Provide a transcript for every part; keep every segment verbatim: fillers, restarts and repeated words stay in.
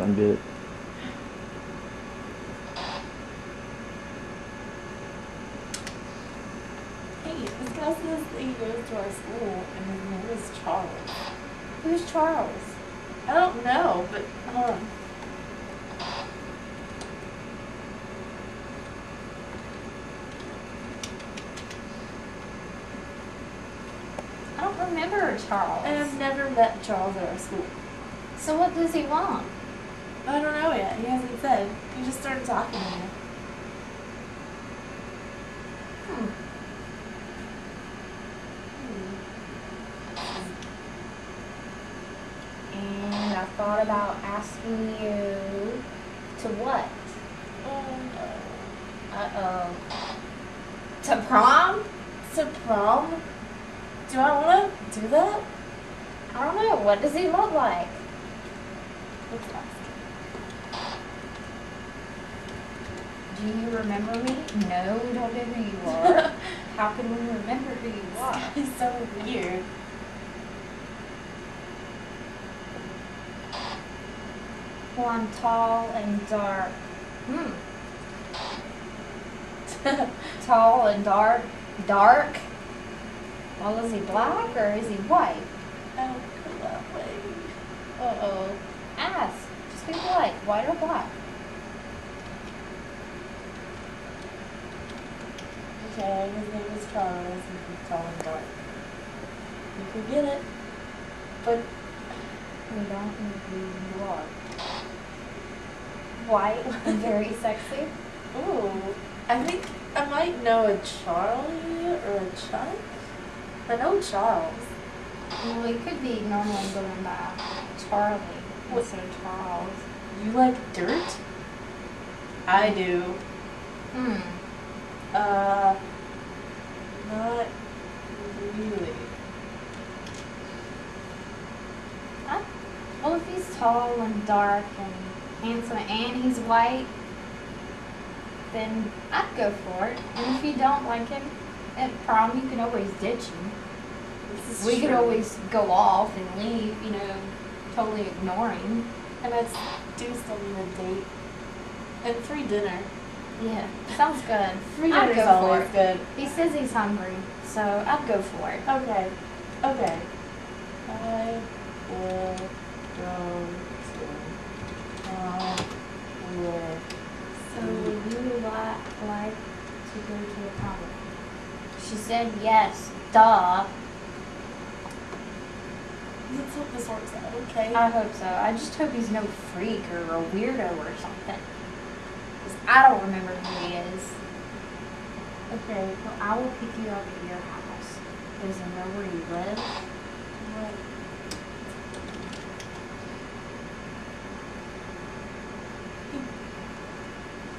Come get it. Hey, this guy says that he goes to our school and his name is Charles. Who's Charles? I don't know, but hold on. I don't remember Charles. And I've never met Charles at our school. So what does he want? I don't know yet. He hasn't said. He just started talking to me. Hmm. Hmm. And I thought about asking you to what? Um, uh-oh. To prom? To prom? Do I want to do that? I don't know. What does he look like? Let's ask. Do you remember me? No, we don't know who you are. How can we remember who you are? It's so weird. Well, I'm tall and dark. Hmm. Tall and dark. Dark? Well, is he black or is he white? Oh, that way. Uh-oh. Ask. Just be polite. White or black? Okay, his name is Charles and he's tall and dark. You can get it. But we don't know who you are. White and very sexy. Ooh. I think I might know a Charlie or a Chuck. I know Charles. Well, it could be normally going by Charlie instead of Charles. You like dirt? I do. Hmm. Uh, not really. I, well, if he's tall and dark and handsome and he's white, then I'd go for it. And if you don't like him at prom, you can always ditch him. We true. Could always go off and leave, you know, totally ignoring. And I do still need a date. And free dinner. Yeah, sounds good. Free dinner's go always for it. Good. He says he's hungry, so I'd go for it. Okay. Okay. I will go to prom with. So would you li like to go to a prom? She said yes. Duh. Let's hope this works out, okay? I hope so. I just hope he's no freak or a weirdo or something. Because I don't remember who he is. Okay, well, I will pick you up at your house. Does he know where you live? What?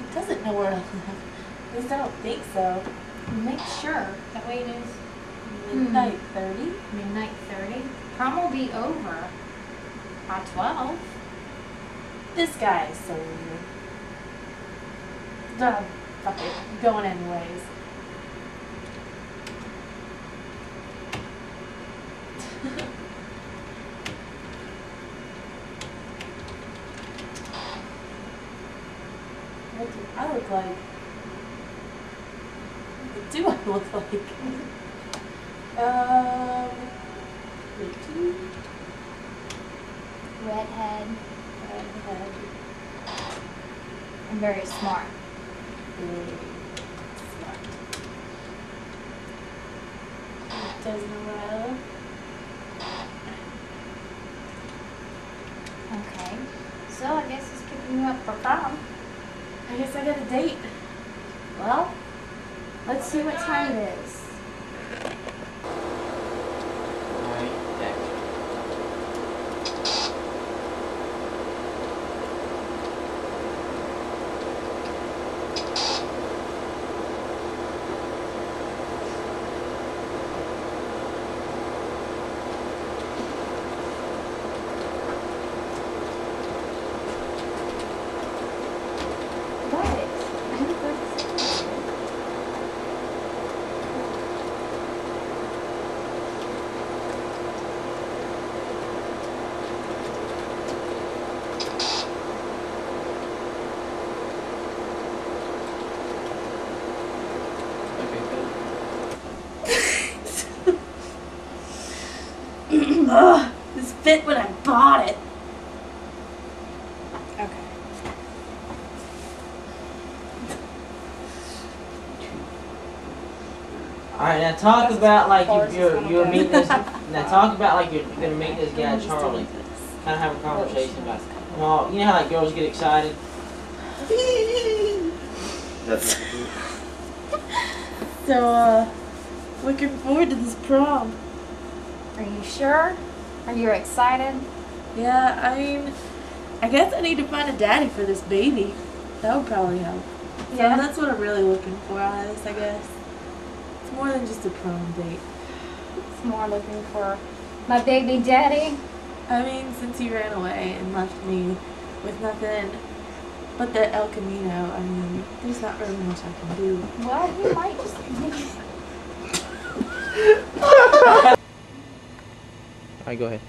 He, he doesn't know where I live. At least I don't think so. Make sure. That way it is midnight hmm. thirty. Midnight thirty. Prom will be over by twelve. This guy is so weird. Duh, fuck it. I'm going anyways. What do I look like? What do I look like? um... Redhead. Redhead. I'm very smart. Very smart. It doesn't well. Okay. So I guess it's keeping you up for prom. I guess I got a date. Well, let's see what time it is. Ugh, this fit when I bought it. Okay. Alright, now talk That's about like if you're you're meeting this now talk about like you're gonna meet this guy Charlie. Kinda have a conversation about it. Well, you know how like girls get excited? That's So, uh, looking forward to this prom. Are you sure? Are you excited? Yeah, I mean, I guess I need to find a daddy for this baby. That would probably help. Yeah. So that's what I'm really looking for out of this, I guess. It's more than just a prom date. It's more looking for my baby daddy. I mean, since he ran away and left me with nothing but the El Camino, I mean, there's not really much I can do. Well, you might just... Alright, go ahead.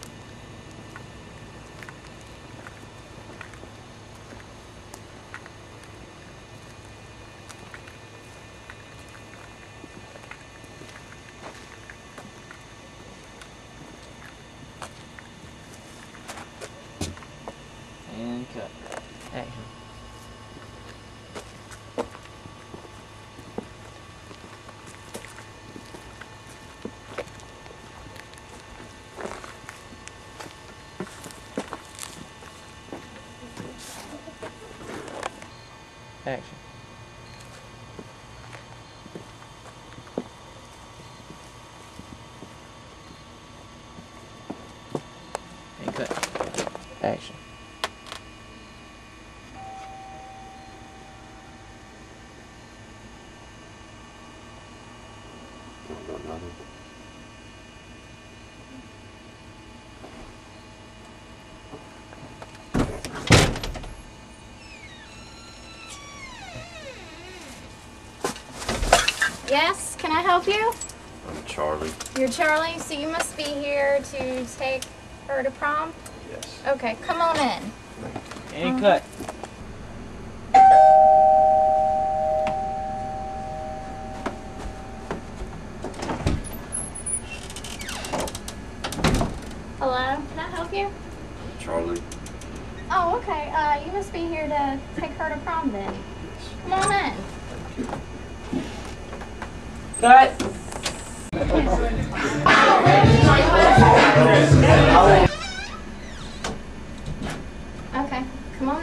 And cut. Action. Action. And cut. Action. Yes, can I help you? I'm Charlie. You're Charlie, so you must be here to take her to prom? Yes. Okay, come on in. And um. cut. Hello, can I help you? Charlie. Oh, okay. Uh, you must be here to take her to prom then. Come on in. Cut. Okay, come on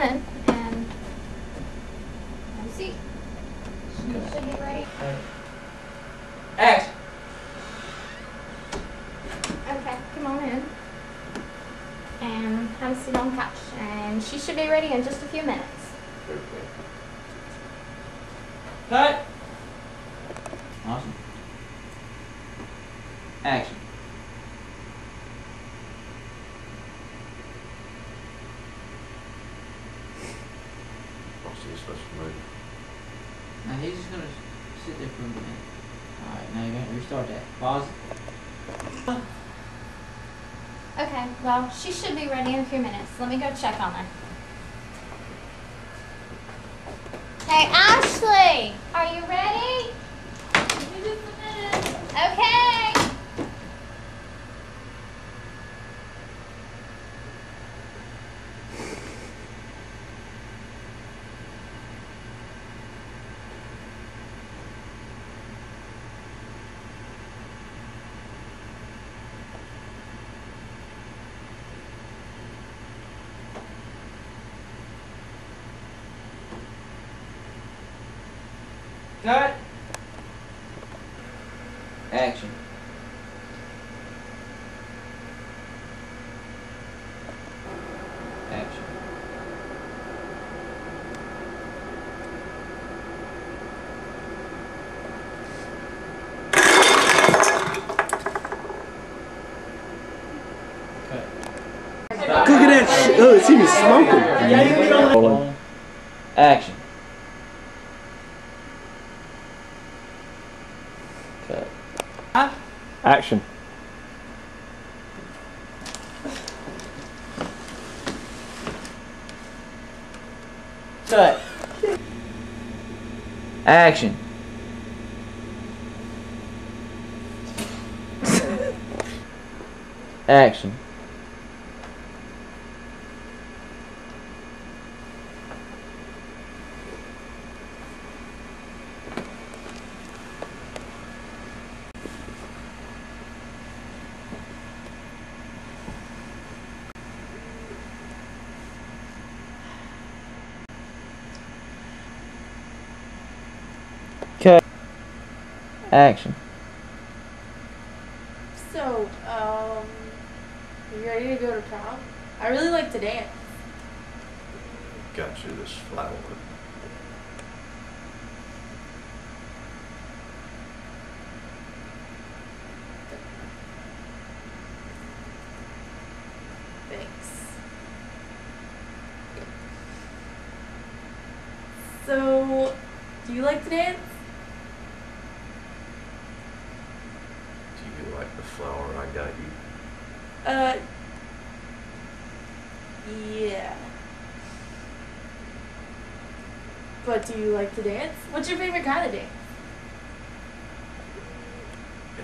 in and have a seat. You should be ready. Action. Okay, come on in. And have a seat on the couch. And she should be ready in just a few minutes. Cut. Awesome. Action. I'll see you special later. Now he's just gonna sit there for a minute. Alright, now you're gonna restart that. Pause. Okay, well, she should be ready in a few minutes. Let me go check on her. Hey, Ashley! Are you ready? Okay. Cut. Action. Action. Cut. Look at that shit. Oh, it's even smoking. Hold on. Action. Cut. Huh? Action. Cut. Action. Action. Action. Okay. Action. So, um, you ready to go to prom? I really like to dance. Got you this flower. Thanks. So, do you like to dance? Like the flower I got you? Uh, yeah. But do you like to dance? What's your favorite kind of dance?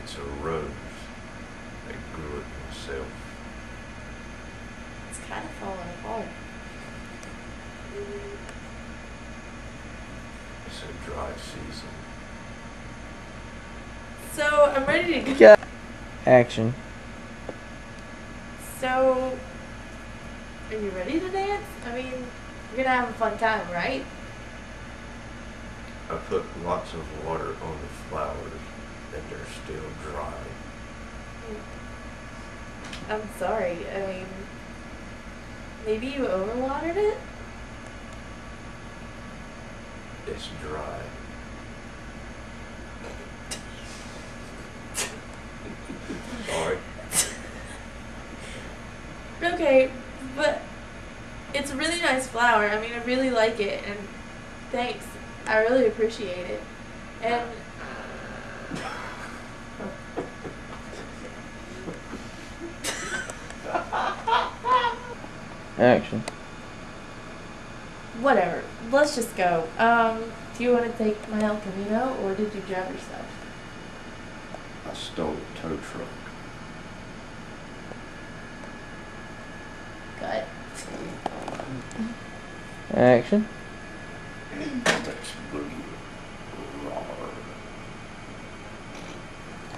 It's a rose. I grew it myself. It's kind of falling apart. It's a dry season. So, I'm ready to go. Action. So, are you ready to dance? I mean, you're gonna have a fun time, right? I put lots of water on the flowers, and they're still dry. I'm sorry, I mean, maybe you overwatered it? It's dry. Okay, but it's a really nice flower. I mean, I really like it, and thanks. I really appreciate it. And action. Whatever. Let's just go. Um, do you want to take my El Camino, or did you drive yourself? I stole a tow truck. Cut. Action. That's blue.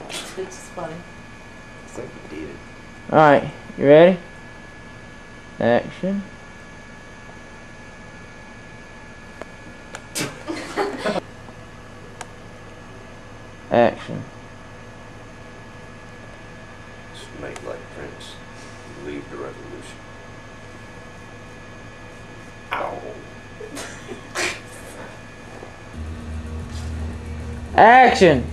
It's just funny. It's like you did. Alright, you ready? Action. Action. Just make like Prince. Leave the revolution. Ow. Action!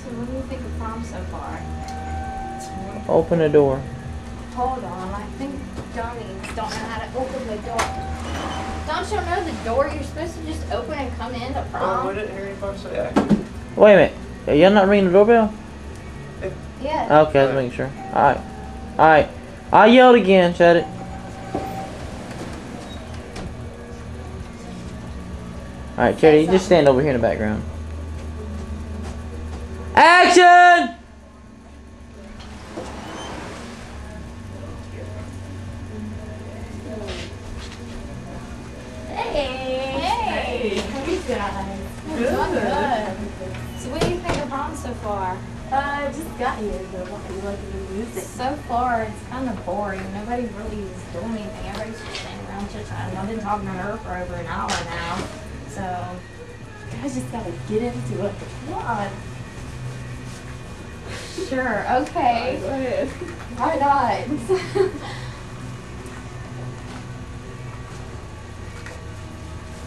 So what do you think of prom so far? Open the door. Hold on, I think dummies don't know how to open the door. Don't you know the door you're supposed to just open and come into prom? Oh, what did Harry Potter say? Action. Wait a minute. Are y'all not ringing the doorbell? Yeah. Okay, let's make sure. Alright. Alright. I yelled again, shut it. Alright, Chetty, you just stand over here in the background. Action! Hey! Hey! How are you guys? Good. So what do you think of prom so far? Uh, just got here, so I like the music. So far, it's kind of boring. Nobody really is doing anything. Everybody's just standing around chit-chatting. I've been talking to her for over an hour now. So, I just gotta get into it. What? Sure, okay. Go ahead. Why not?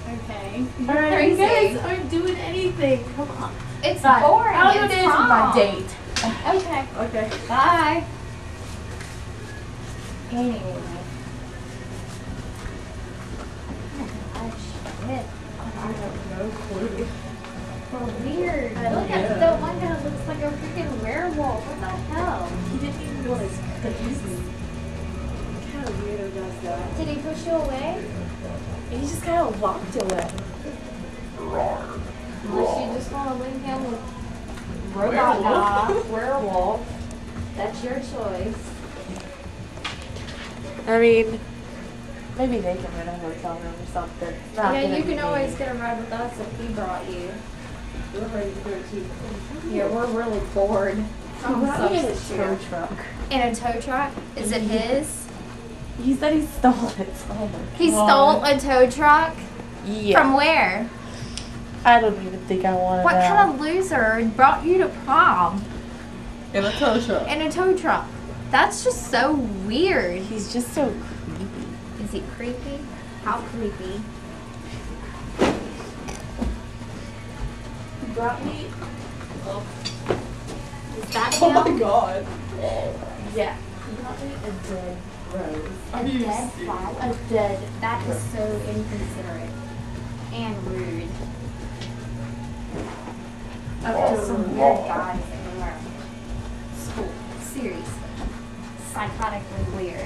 Okay. All right, you guys aren't doing anything. Come on. It's Bye. boring. I don't know it's what it is with my date. Okay. Okay. Bye. Anyway. Oh, shit. I have no clue. We're weird. I Look at that one guy that looks like a freaking werewolf. What the hell? He didn't even know his face. What kind of weirdo does that? Did he push you away? He just kind of walked away. Roar. Unless you just want to win him with Robot dog, werewolf. That's your choice. I mean, maybe they can rent a hotel room or something. Not yeah, you can always me. get a ride with us if we brought you. We're ready to go too. Yeah, we're really bored. I'm a tow truck. And a tow truck? Is it his? He said he stole it. Oh my he God. stole a tow truck? Yeah. From where? I don't even think I wanted What that. kind of loser brought you to prom? In a tow truck. In a tow truck. That's just so weird. He's just so creepy. Is he creepy? How creepy? You brought me. Oh. Is that Oh him? my God. Yeah. You brought me a dead rose. Are a you dead flower. A dead. That is so inconsiderate and rude. Up to some weird guys in the room. School. Seriously. Psychotically weird. I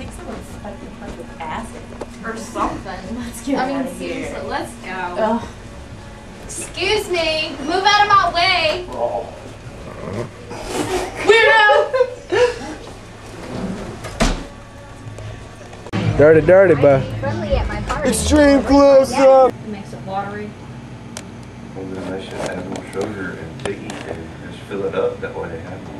think someone's fucking fucked with acid. Or something. Let's get I out mean, of seriously, here. Let's go. Ugh. Excuse me! Move out of my way! Oh. Weirdo! Dirty, dirty, bud. Extreme close-up! It makes it watery. Well, then they should add more sugar and piggy and just fill it up. That way they have more.